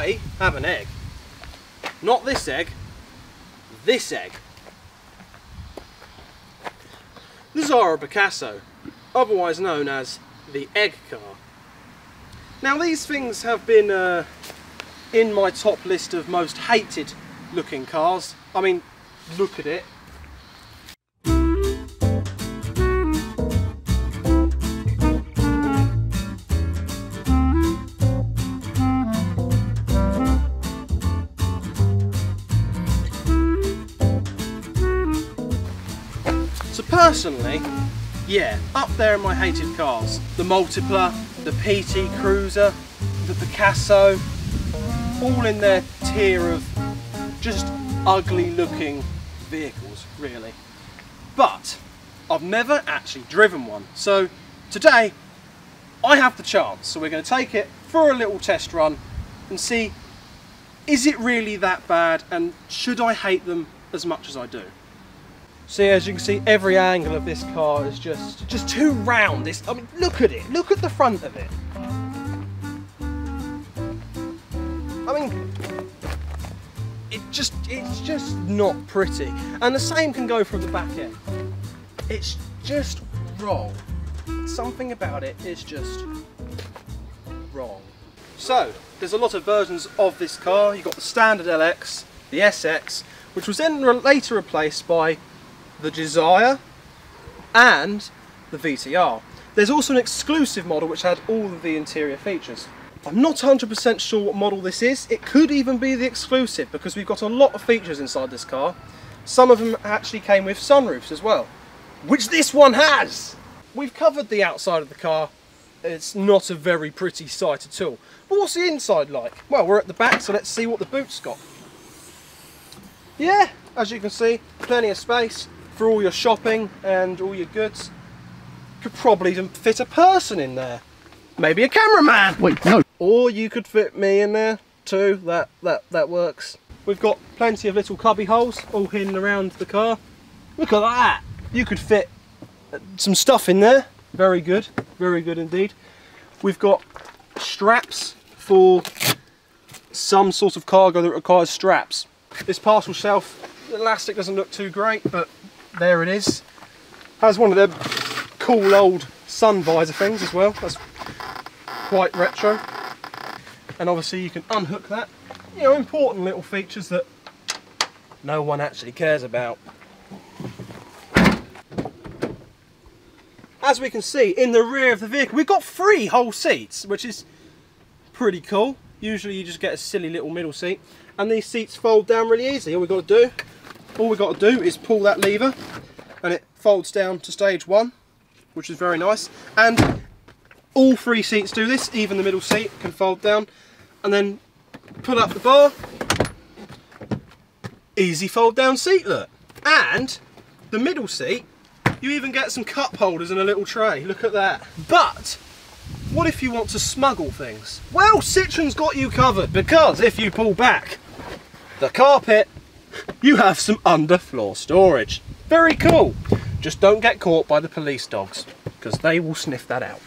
I have an egg. Not this egg, this egg. The Xsara Picasso, otherwise known as the egg car. Now these things have been in my top list of most hated looking cars. I mean, look at it. So personally, yeah, up there in my hated cars, the Multipla, the PT Cruiser, the Picasso, all in their tier of just ugly looking vehicles, really. But I've never actually driven one, so today I have the chance. So we're going to take it for a little test run and see, is it really that bad and should I hate them as much as I do? See, as you can see, every angle of this car is just too round. This, I mean, look at it. Look at the front of it. I mean, it's just not pretty. And the same can go from the back end. It's just wrong. Something about it is just wrong. So, there's a lot of versions of this car. You've got the standard LX, the SX, which was then later replaced by the Desire and the VTR. There's also an exclusive model which had all of the interior features. I'm not 100% sure what model this is. It could even be the exclusive because we've got a lot of features inside this car. Some of them actually came with sunroofs as well, which this one has. We've covered the outside of the car. It's not a very pretty sight at all. But what's the inside like? Well, we're at the back, so let's see what the boot's got. Yeah, as you can see, plenty of space for all your shopping and all your goods. Could probably even fit a person in there. Maybe a cameraman. Wait, no. Or you could fit me in there too. That works. We've got plenty of little cubby holes all hidden around the car. Look at that. You could fit some stuff in there. Very good indeed. We've got straps for some sort of cargo that requires straps. This parcel shelf, the elastic doesn't look too great, but there it is. Has one of their cool old sun visor things as well. That's quite retro. And obviously you can unhook that. You know, important little features that no one actually cares about. As we can see, in the rear of the vehicle, we've got 3 whole seats, which is pretty cool. Usually you just get a silly little middle seat. And these seats fold down really easy. All we've got to do is pull that lever and it folds down to stage 1, which is very nice. And all 3 seats do this, even the middle seat can fold down. And then pull up the bar, easy fold down seat, look. And the middle seat, you even get some cup holders and a little tray, look at that. But what if you want to smuggle things? Well, Citroen's got you covered, because if you pull back the carpet, you have some underfloor storage. Very cool. Just don't get caught by the police dogs, because they will sniff that out.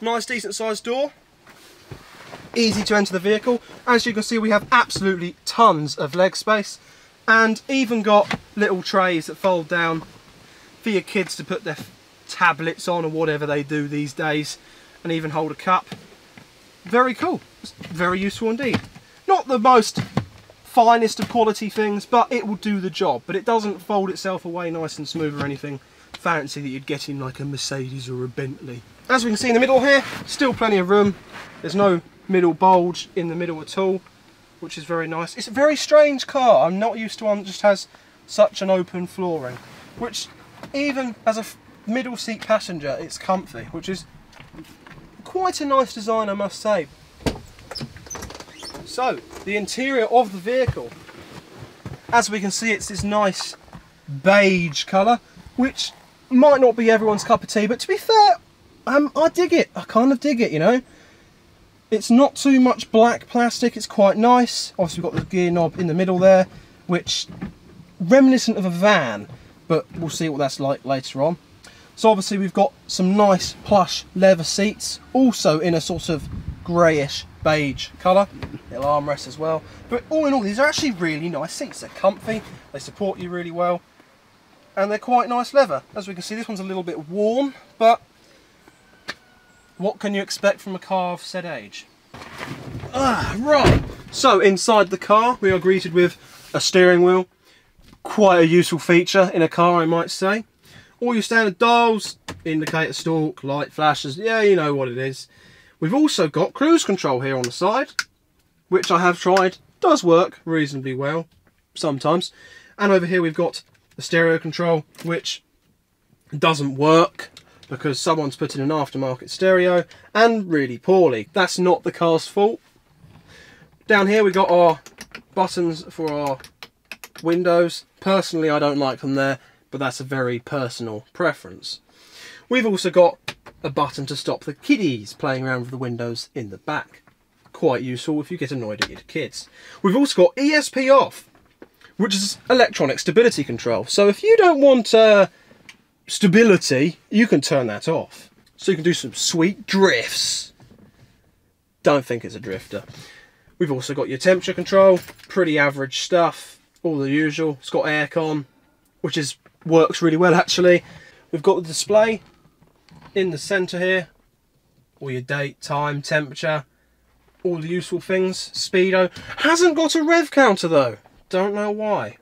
Nice, decent sized door. Easy to enter the vehicle. As you can see, we have absolutely tons of leg space, and even got little trays that fold down for your kids to put their tablets on or whatever they do these days. And even hold a cup. Very cool, very useful indeed. Not the most finest of quality things, but it will do the job. But it doesn't fold itself away nice and smooth or anything fancy that you'd get in like a Mercedes or a Bentley. As we can see in the middle here, still plenty of room. There's no middle bulge in the middle at all, which is very nice. It's a very strange car. I'm not used to one that just has such an open flooring, which even as a middle seat passenger, it's comfy, which is quite a nice design, I must say. So, the interior of the vehicle. As we can see, it's this nice beige colour, which might not be everyone's cup of tea, but to be fair, I dig it. I kind of dig it, you know. It's not too much black plastic, it's quite nice. Obviously, we've got the gear knob in the middle there, which reminiscent of a van, but we'll see what that's like later on. So obviously we've got some nice plush leather seats, also in a sort of greyish beige colour, little armrest as well. But all in all, these are actually really nice seats. They're comfy, they support you really well, and they're quite nice leather. As we can see, this one's a little bit worn, but what can you expect from a car of said age? Right, so inside the car we are greeted with a steering wheel, quite a useful feature in a car, I might say. All your standard dials, indicator stalk, light flashes, yeah, you know what it is. We've also got cruise control here on the side, which I have tried, does work reasonably well sometimes. And over here we've got the stereo control, which doesn't work because someone's put in an aftermarket stereo, and really poorly. That's not the car's fault. Down here we've got our buttons for our windows. Personally, I don't like them there, but that's a very personal preference. We've also got a button to stop the kiddies playing around with the windows in the back. Quite useful if you get annoyed at your kids. We've also got ESP off, which is electronic stability control. So if you don't want stability, you can turn that off. So you can do some sweet drifts. Don't think it's a drifter. We've also got your temperature control, pretty average stuff, all the usual. It's got aircon, which works really well actually. We've got the display in the centre here, all your date, time, temperature, all the useful things. Speedo hasn't got a rev counter though, don't know why.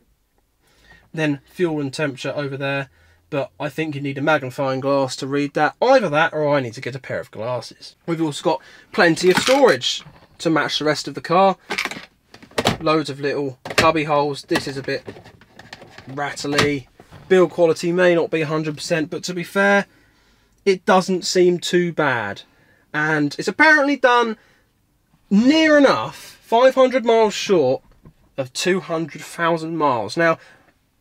Then fuel and temperature over there, but I think you need a magnifying glass to read that. Either that or I need to get a pair of glasses. We've also got plenty of storage to match the rest of the car. Loads of little cubby holes. This is a bit rattly. Build quality may not be 100%, but to be fair, it doesn't seem too bad. And it's apparently done near enough 500 miles short of 200,000 miles. Now,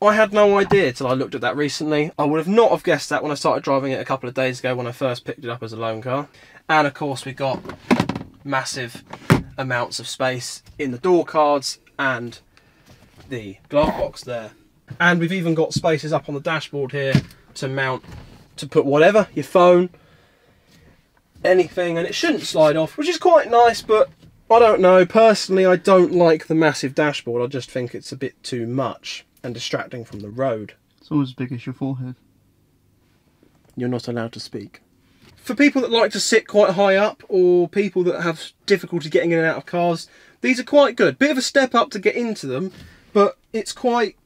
I had no idea till I looked at that recently. I would have not have guessed that when I started driving it a couple of days ago when I first picked it up as a loan car. And of course we got massive amounts of space in the door cards and the glove box there. And we've even got spaces up on the dashboard here to mount, to put whatever, your phone, anything, and it shouldn't slide off, which is quite nice, but I don't know. Personally, I don't like the massive dashboard. I just think it's a bit too much and distracting from the road. It's almost as big as your forehead. You're not allowed to speak. For people that like to sit quite high up, or people that have difficulty getting in and out of cars, these are quite good. Bit of a step up to get into them, but it's quite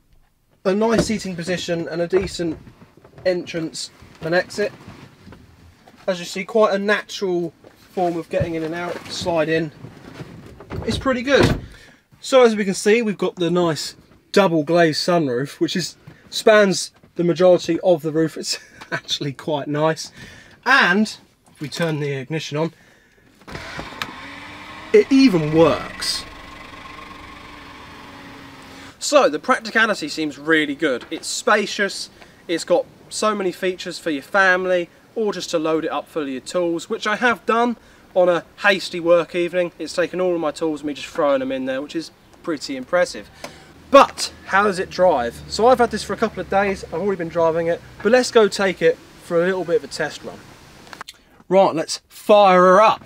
a nice seating position and a decent entrance and exit. As you see, quite a natural form of getting in and out. Slide in, it's pretty good. So as we can see, we've got the nice double glazed sunroof, which spans the majority of the roof. It's actually quite nice. And if we turn the ignition on, it even works. So the practicality seems really good. It's spacious, it's got so many features for your family, or just to load it up full of your tools, which I have done on a hasty work evening. It's taken all of my tools and me just throwing them in there, which is pretty impressive. But how does it drive? So I've had this for a couple of days, I've already been driving it, but let's go take it for a little bit of a test run. Right, let's fire her up.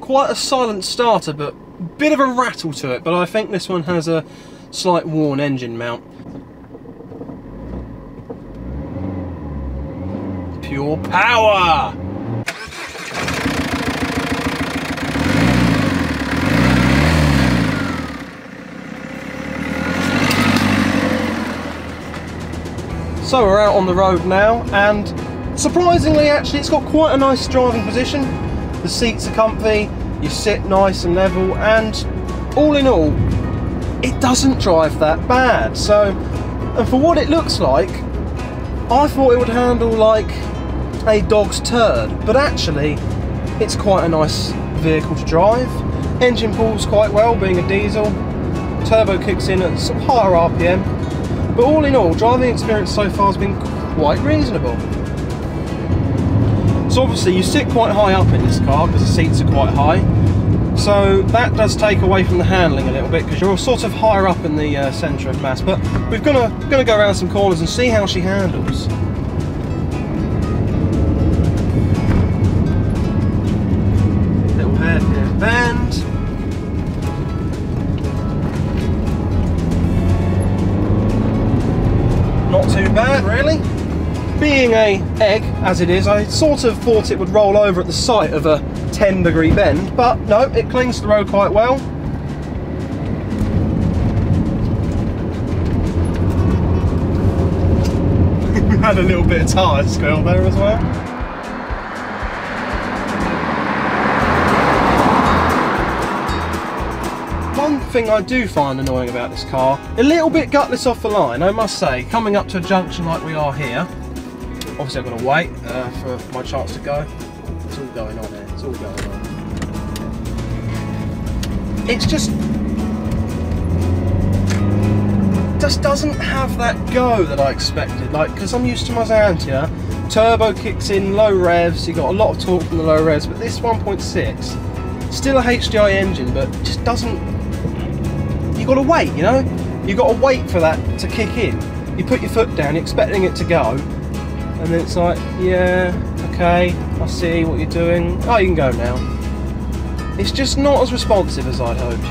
Quite a silent starter, but bit of a rattle to it, but I think this one has a slight worn engine mount. Pure power! So we're out on the road now, and surprisingly actually it's got quite a nice driving position. The seats are comfy, you sit nice and level, and all in all it doesn't drive that bad. So, and for what it looks like, I thought it would handle like a dog's turd, but actually it's quite a nice vehicle to drive. Engine pulls quite well being a diesel, turbo kicks in at some higher RPM. But all in all, driving experience so far has been quite reasonable. So obviously you sit quite high up in this car because the seats are quite high. So that does take away from the handling a little bit because you're sort of higher up in the centre of mass. But we're gonna go around some corners and see how she handles. being a egg as it is, I sort of thought it would roll over at the sight of a 10-degree bend, but no, it clings to the road quite well. We had a little bit of tyre spill there as well. One thing I do find annoying about this car, a little bit gutless off the line, I must say, coming up to a junction like we are here. Obviously I'm going to wait for my chance to go. It's all going on here, it's all going on. It's just doesn't have that go that I expected, like, because I'm used to my Xantia, turbo kicks in, low revs, you got a lot of torque from the low revs, but this 1.6, still a HDI engine, but just doesn't. You've got to wait, you know? You've got to wait for that to kick in. You put your foot down, expecting it to go, and then it's like, yeah, okay, I see what you're doing. Oh, you can go now. It's just not as responsive as I'd hoped.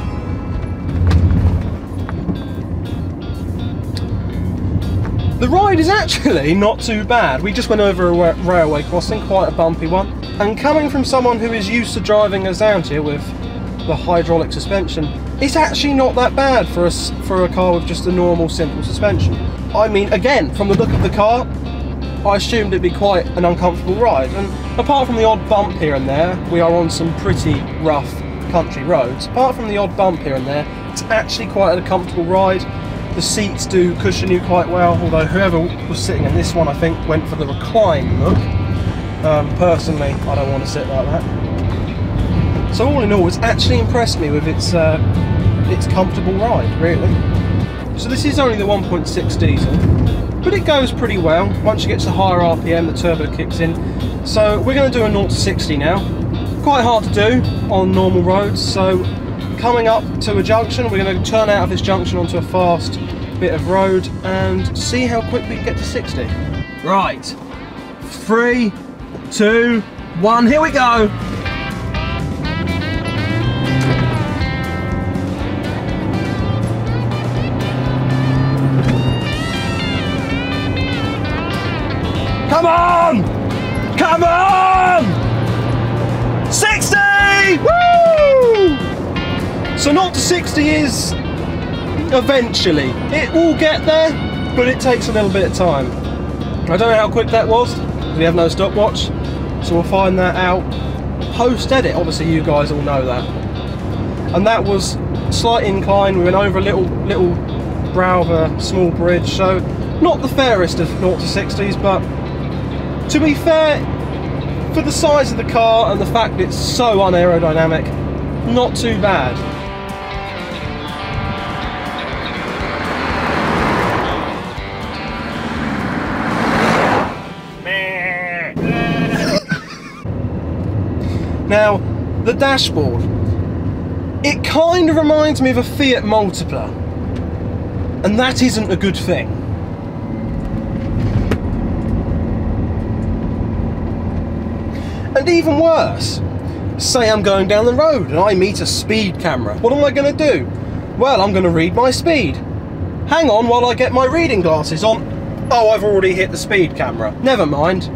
The ride is actually not too bad. We just went over a railway crossing, quite a bumpy one, and coming from someone who is used to driving a Xantia with the hydraulic suspension, it's actually not that bad for a car with just a normal simple suspension. I mean, again, from the look of the car, I assumed it'd be quite an uncomfortable ride, and apart from the odd bump here and there, we are on some pretty rough country roads, apart from the odd bump here and there, it's actually quite a comfortable ride. The seats do cushion you quite well, although whoever was sitting in this one, I think, went for the recline look. Personally, I don't want to sit like that. So all in all, it's actually impressed me with its comfortable ride, really. So this is only the 1.6 diesel, but it goes pretty well. Once you get to higher RPM, the turbo kicks in. So we're going to do a 0 to 60 now. Quite hard to do on normal roads, so coming up to a junction, we're going to turn out of this junction onto a fast bit of road and see how quick we can get to 60. Right, 3, 2, 1, here we go! Come on! Come on! 60! Woo! So 0 to 60 is eventually. It will get there, but it takes a little bit of time. I don't know how quick that was, because we have no stopwatch, so we'll find that out post-edit. Obviously you guys all know that. And that was a slight incline. We went over a little brow of a small bridge, so not the fairest of 0 to 60s, but to be fair, for the size of the car and the fact that it's so unaerodynamic, not too bad. Now, the dashboard. It kind of reminds me of a Fiat Multipla, and that isn't a good thing. And even worse, say I'm going down the road and I meet a speed camera. What am I going to do? Well, I'm going to read my speed. Hang on while I get my reading glasses on. Oh, I've already hit the speed camera. Never mind.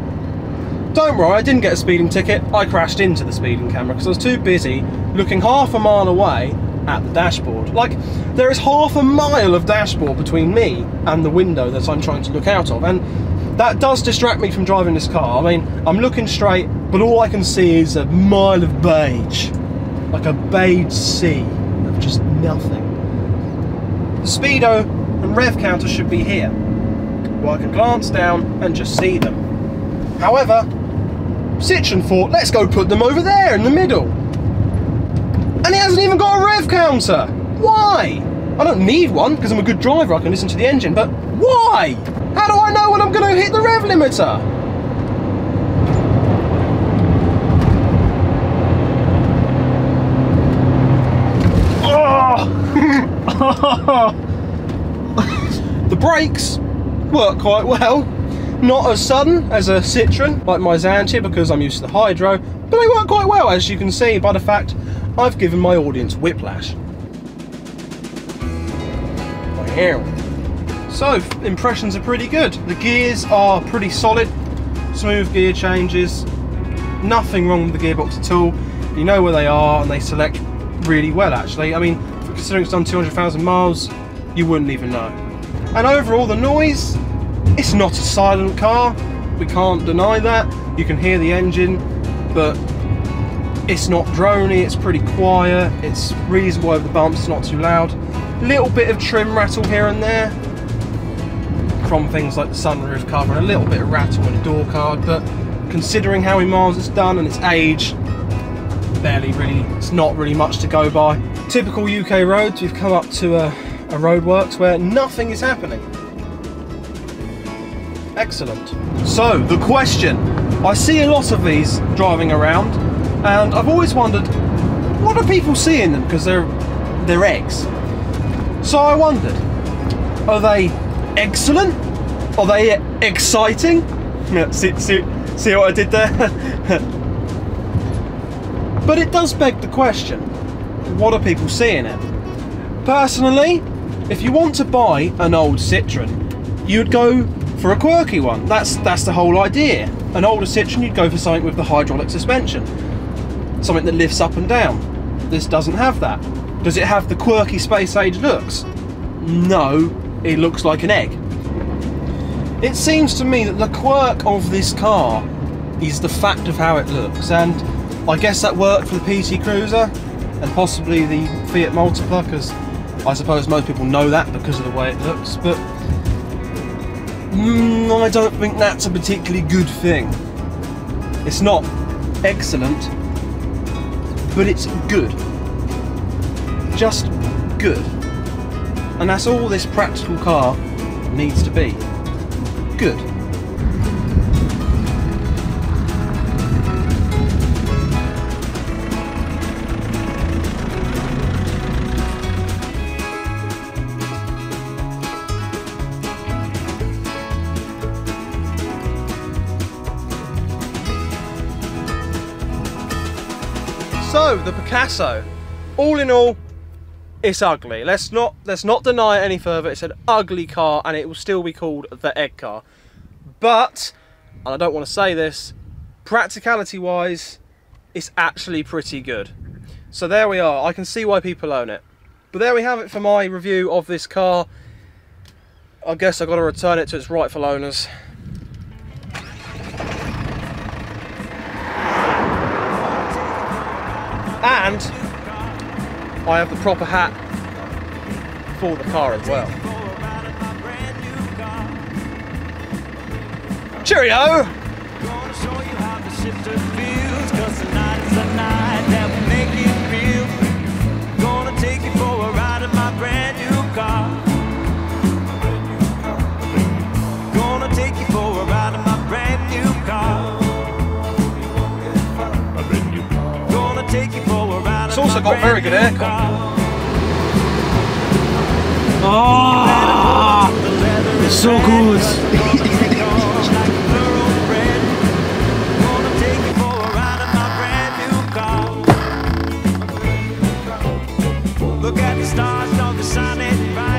Don't worry, I didn't get a speeding ticket. I crashed into the speeding camera because I was too busy looking half a mile away at the dashboard. Like, there is half a mile of dashboard between me and the window that I'm trying to look out of. And that does distract me from driving this car. I mean, I'm looking straight, but all I can see is a mile of beige, like a beige sea of just nothing. The speedo and rev counter should be here, where I can glance down and just see them. However, Citroen thought, let's go put them over there in the middle. And it hasn't even got a rev counter. Why? I don't need one, because I'm a good driver, I can listen to the engine, but why? How do I know when I'm going to hit the rev limiter? Oh! The brakes work quite well. Not as sudden as a Citroen, like my Xantia, because I'm used to the hydro, but they work quite well, as you can see by the fact I've given my audience whiplash. I am. So impressions are pretty good. The gears are pretty solid, smooth gear changes, nothing wrong with the gearbox at all. You know where they are and they select really well actually. I mean, considering it's done 200,000 miles, you wouldn't even know. And overall the noise, it's not a silent car, we can't deny that. You can hear the engine, but it's not droney, it's pretty quiet, it's reasonable over the bumps, not too loud. Little bit of trim rattle here and there from things like the sunroof cover and a little bit of rattle in the door card, but considering how many miles it's done and its age, barely really, it's not really much to go by. Typical UK roads, you've come up to a roadworks where nothing is happening. Excellent. So the question, I see a lot of these driving around and I've always wondered, what are people seeing them? Because they're eggs. So I wondered, are they excellent? Are they exciting? See what I did there? But it does beg the question, what are people seeing it? Personally, if you want to buy an old Citroen, you'd go for a quirky one. That's the whole idea. An older Citroen, you'd go for something with the hydraulic suspension, something that lifts up and down. This doesn't have that. Does it have the quirky space-age looks? No, it looks like an egg. It seems to me that the quirk of this car is the fact of how it looks, and I guess that worked for the PT Cruiser and possibly the Fiat Multipla, because I suppose most people know that because of the way it looks, but I don't think that's a particularly good thing. It's not excellent, but it's good. Just good. And that's all this practical car needs to be. Good. So, the Picasso, all in all, it's ugly. Let's not deny it any further. It's an ugly car and it will still be called the egg car. But, and I don't want to say this, practicality wise, it's actually pretty good. So there we are. I can see why people own it. But there we have it for my review of this car. I guess I've got to return it to its rightful owners. And I have the proper hat for the car as well. Cheerio! Gonna show you how the shifter feels, 'cause tonight is a night that will make you feel. Gonna take you for a ride in my brand new car. Gonna take you for a ride in my brand new car. It's also got very good aircon. Oh, it's so good. Look at the stars, the sun and